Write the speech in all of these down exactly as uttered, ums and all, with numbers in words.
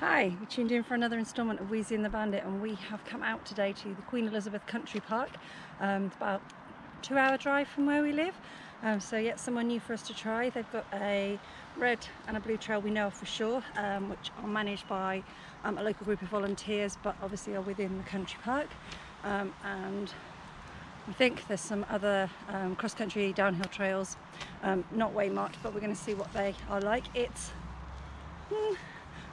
Hi, we tuned in for another instalment of Wheezy and the Bandit, and we have come out today to the Queen Elizabeth Country Park. Um, it's about a two hour drive from where we live, um, so yet somewhere new for us to try. They've got a red and a blue trail we know of for sure, um, which are managed by um, a local group of volunteers, but obviously are within the country park. Um, and I think there's some other um, cross-country downhill trails, um, not waymarked, but we're going to see what they are like. It's mm,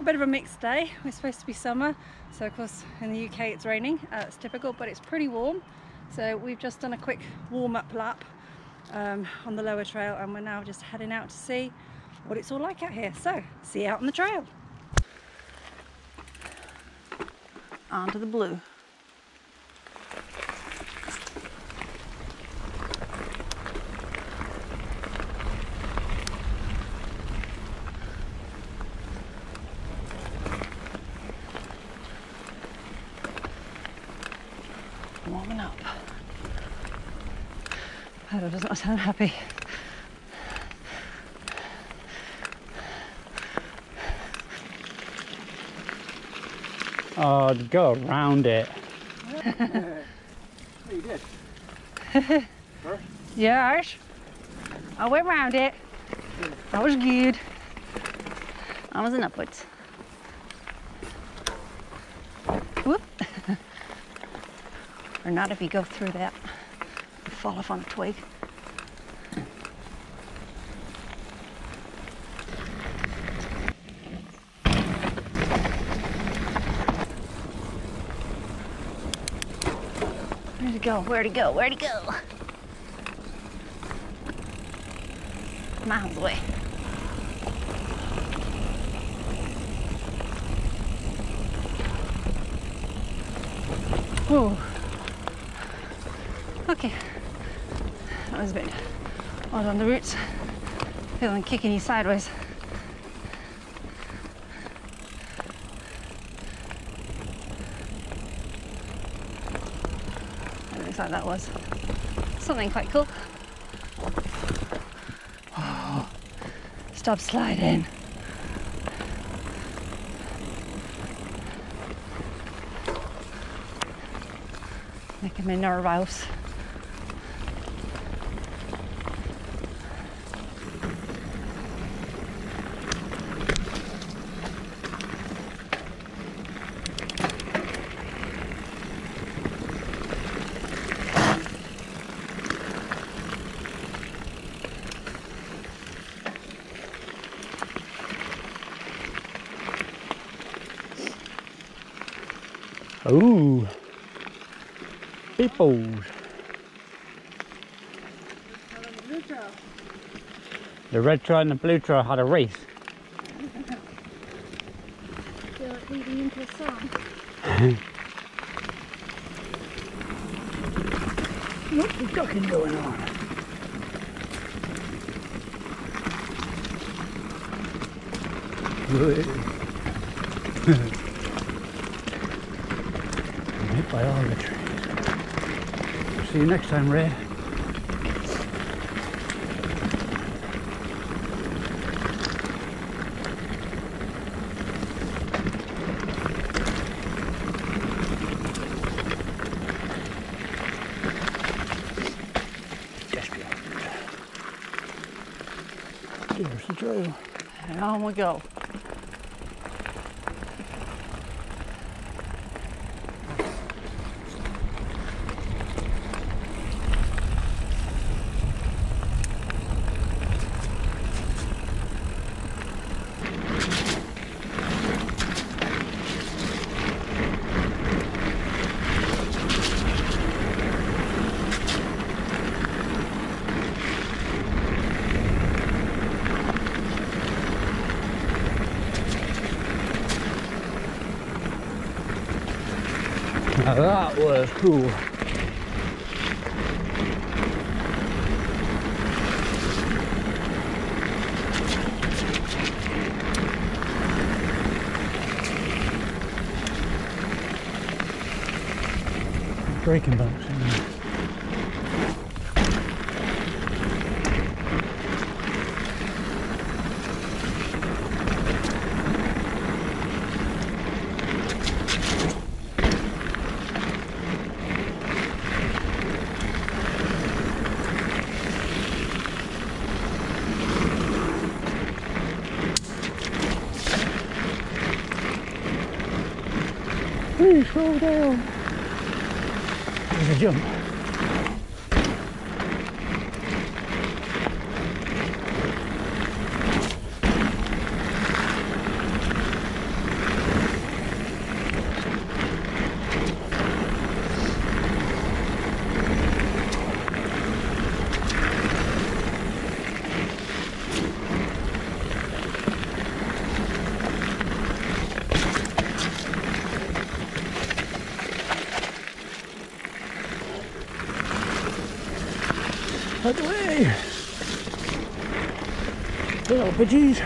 a bit of a mixed day. We're supposed to be summer, so of course in the U K it's raining, uh, it's typical, but it's pretty warm, so we've just done a quick warm-up lap um, on the lower trail, and we're now just heading out to see what it's all like out here. So see you out on the trail. Onto the blue. Warming up. Pedal does not sound happy. Oh, I'd go around it. Oh, you did. Huh? Yes. I went round it. That was good. I was in upwards. Whoop. Or not if you go through that and fall off on a twig. Where'd it go? Where'd it go? Where'd it go? Miles away. Whoa. Okay, that was a bit odd on the roots, feeling kicking you sideways. It looks like that was something quite cool. Oh, stop sliding. Making me nervous. Ooh, peoples. The red trail and the blue trail had a race. Feel like leading into a song. Lots of ducking going on. I'm hit by all the trees. See you next time, Ray. Just beyond. There's the trail. And on we go. Now that was cool. Breaking bumps in there. Please slow down. There's a jump. Out the way! Little budgies!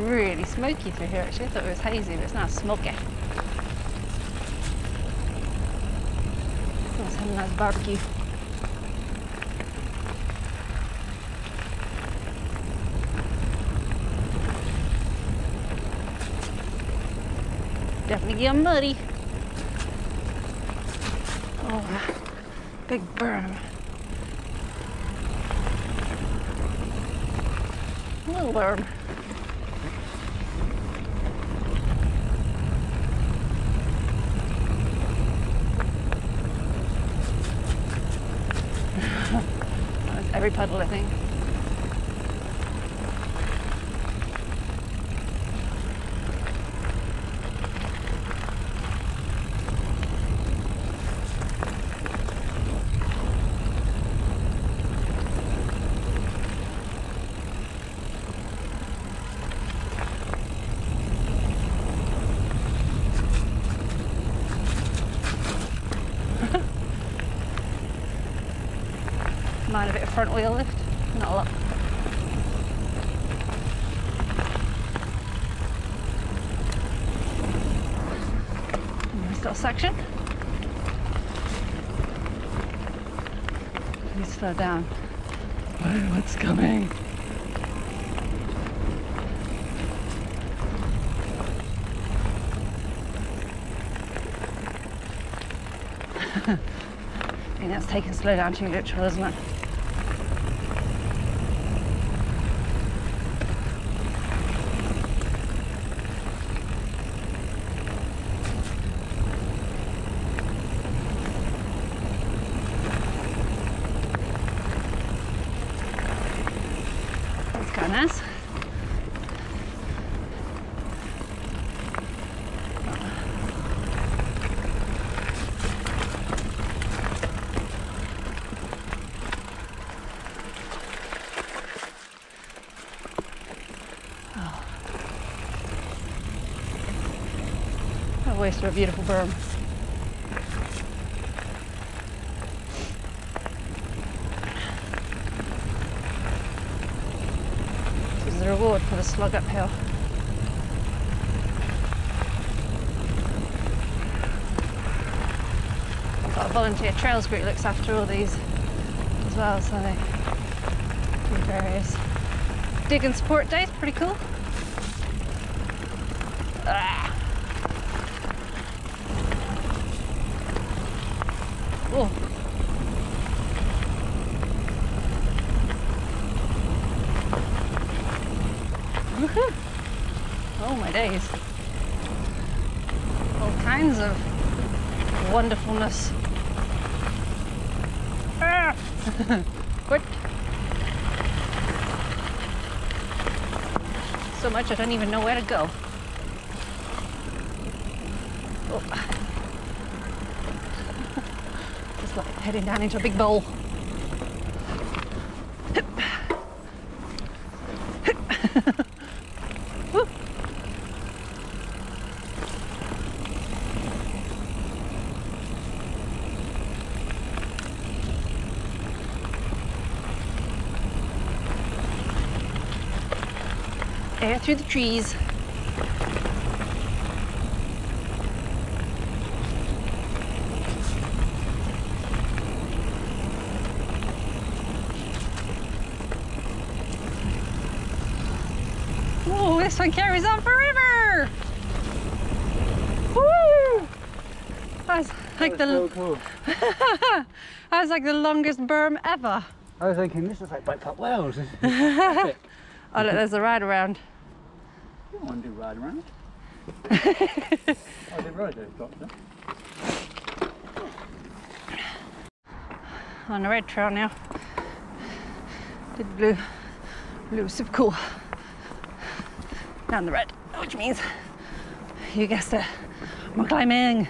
Really smoky through here actually. I thought it was hazy, but it's now smoky. Someone's having a nice barbecue. Definitely getting muddy. Oh, big berm. Little berm. Every puddle, I think. Mind a bit of front wheel lift, not a lot. Nice little section. Let me slow down. Whoa, what's coming? I think that's taking slow down too literal, isn't it? Nice. Oh. What a waste of a beautiful berm. The reward for the slog uphill. got a volunteer trails group that looks after all these as well, so they do various dig and support days. Pretty cool. Ah. Oh. Woohoo! Oh my days. All kinds of wonderfulness. Ah! What? So much I don't even know where to go. Oh. Just like heading down into a big bowl. Air through the trees. Whoa, this one carries on forever! Woo! That's like that the so cool. That's like the longest berm ever. I was thinking this is like Bikepark Wales. Oh look, there's the ride around. You don't want to do ride around. I did ride those doctor. On the red trail now. Did blue. Blue was super cool. Down the red, which means you guessed it. More climbing.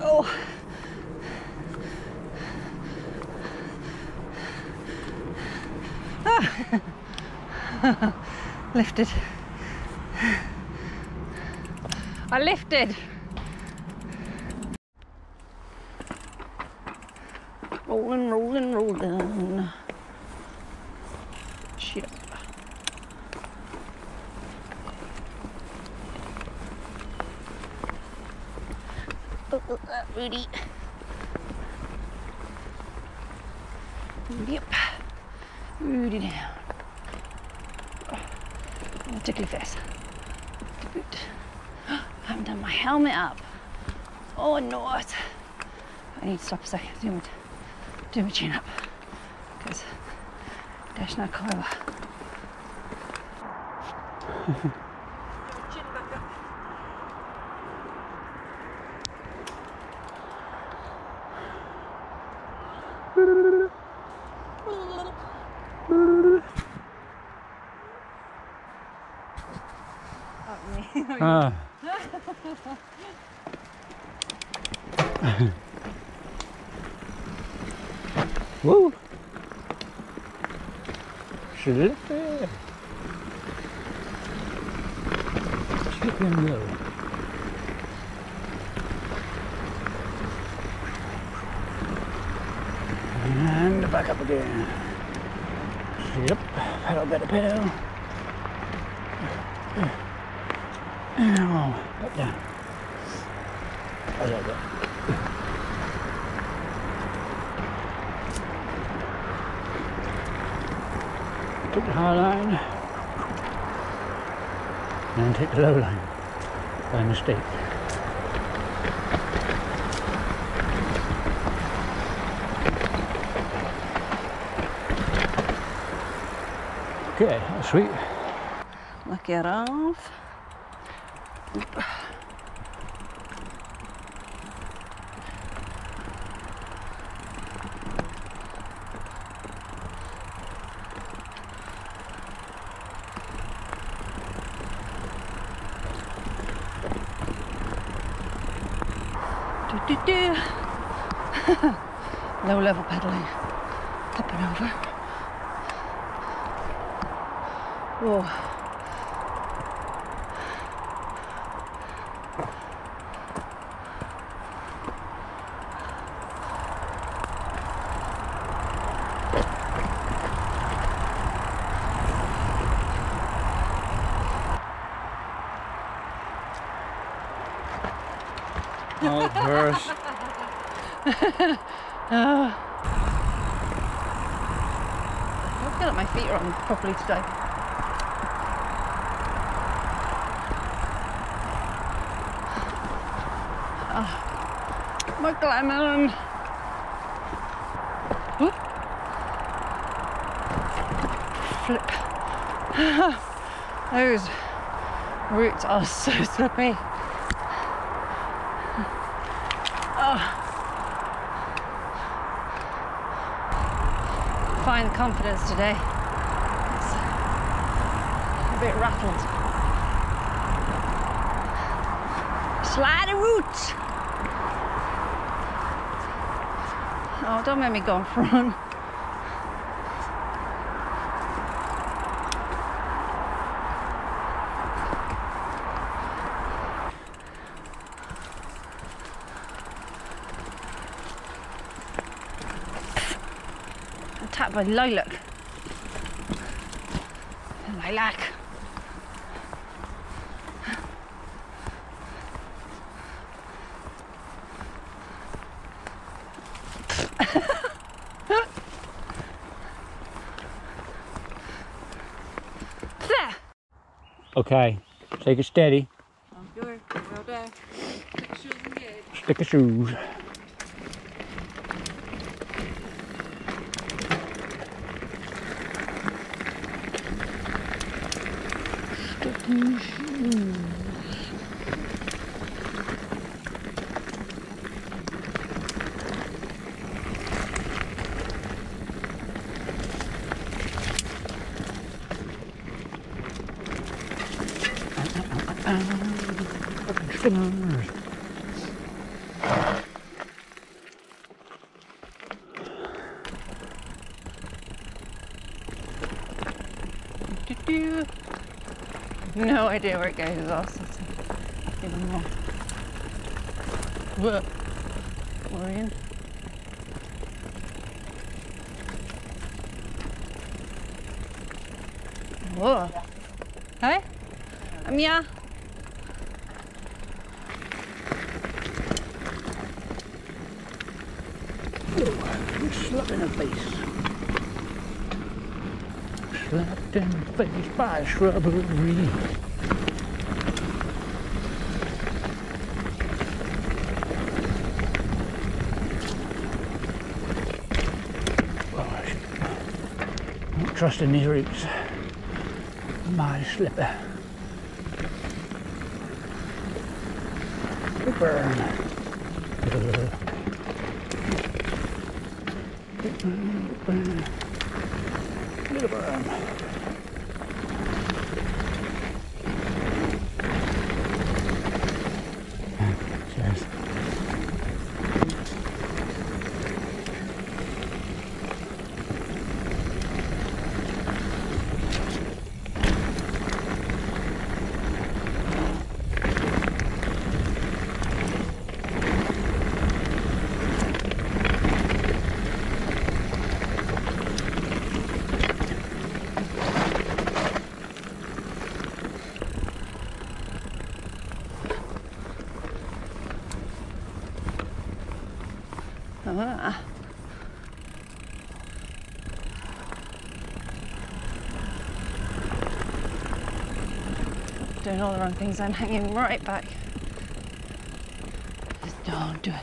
Oh. Lifted. I lifted. Rolling, rolling, rolling. Shit up. Oh, oh, that Rudy. Rudy up. Rudy down. Tickly face. I haven't done my helmet up. Oh no! I need to stop a second. Do my, do my chin up because dash now coil. Chin back up. Ah. Woo! She's up there. Chicken though. And back up again. Yep. Pedal, better pedal. And roll up down. I love that. Take the high line and take the low line by mistake. Okay, that's sweet. Look it off. Do, do. Low level pedaling, popping over. Whoa. Oh gosh. uh, I feel like my feet are on properly today. Oh, my glamour. Flip. Those roots are so slippery. Oh. Find the confidence today. It's a bit rattled. Slide a root. Oh, don't make me go in front. Tap by lilac. Lilac. Okay, take it steady. I'm good. Well done. Stick your shoes in the gate. Stick your shoes. No idea where it goes as well, so it's even more work worrying. Whoa. Hey? I'm yeah. I'm slapped in the face. Slapped in the face by shrubbery. Trust in these roots. My slipper. Big burn. Big burn. Little burn. Cheers. Ah. Doing all the wrong things, I'm hanging right back. Just don't do it.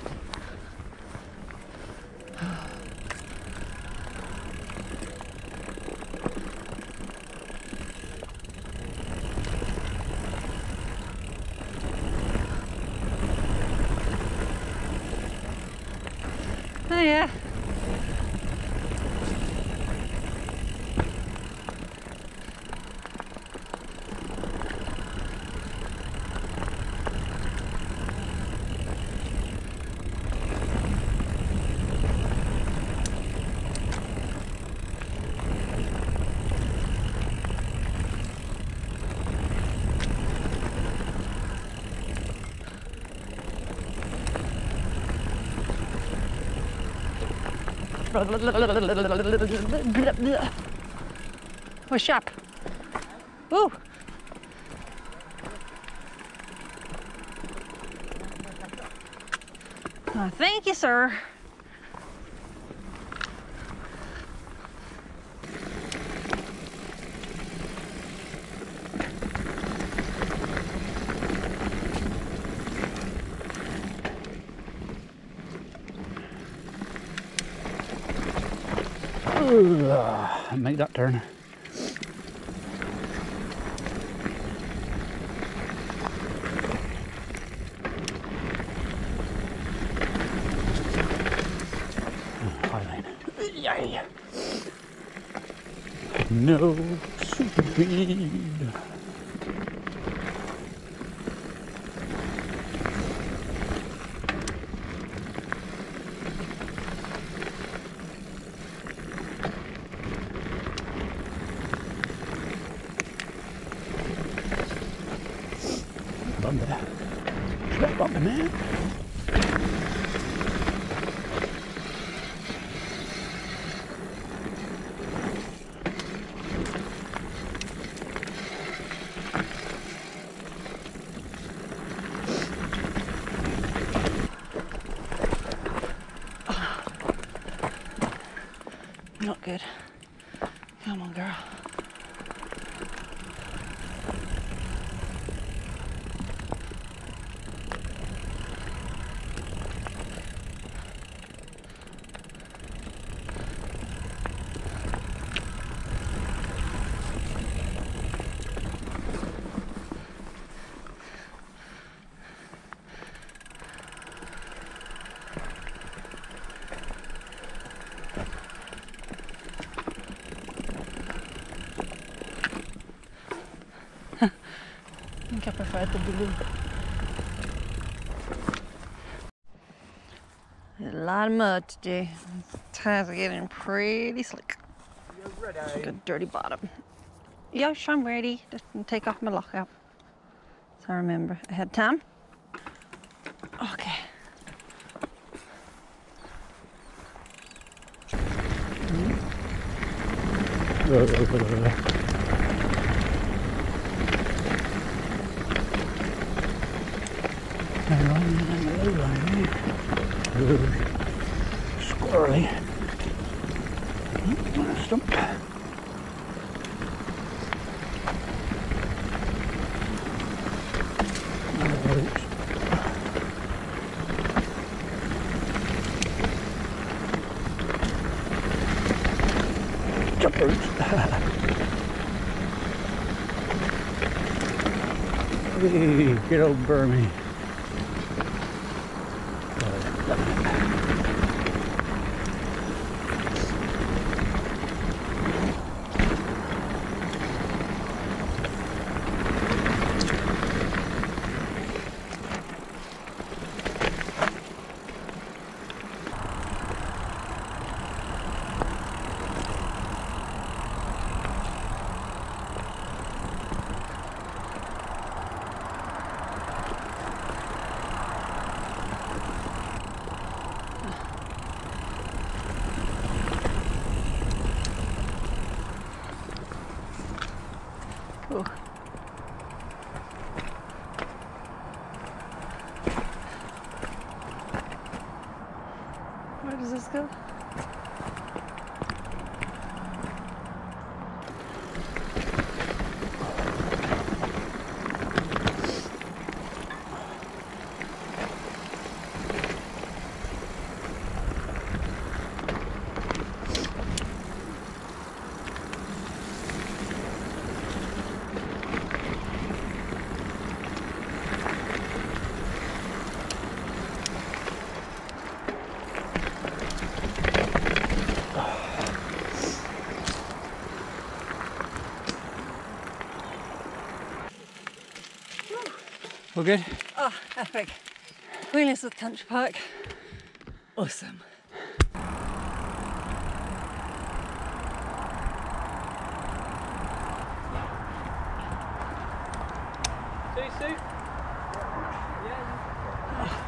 We're sharp. Ooh. Oh, thank you, sir. Ugh, make that turn. No super speed. Bumba. That bumba, man. Not good. Come on, girl. I think I prefer the blue. There's a lot of mud today. Tires are getting pretty slick. You're ready. It's like a dirty bottom. Yosh, I'm ready. Just gonna take off my lockout. So I remember I had time. Okay. Mm-hmm. Squirrely. Stump. Jump roots. Hey, good old Burmy. Ooh. Where does this go? We're good? Oh, epic. Queen Elizabeth Country Park. Awesome. See you soon.